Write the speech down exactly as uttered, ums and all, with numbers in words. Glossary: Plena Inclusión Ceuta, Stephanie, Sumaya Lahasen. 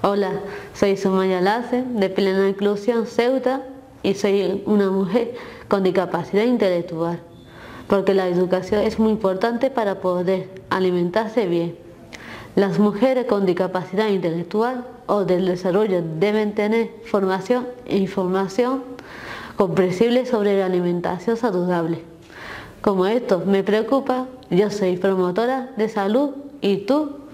Hola, soy Sumaya Lahasen de Plena Inclusión Ceuta y soy una mujer con discapacidad intelectual, porque la educación es muy importante para poder alimentarse bien. Las mujeres con discapacidad intelectual o del desarrollo deben tener formación e información comprensible sobre la alimentación saludable. Como esto me preocupa, yo soy promotora de salud y tú,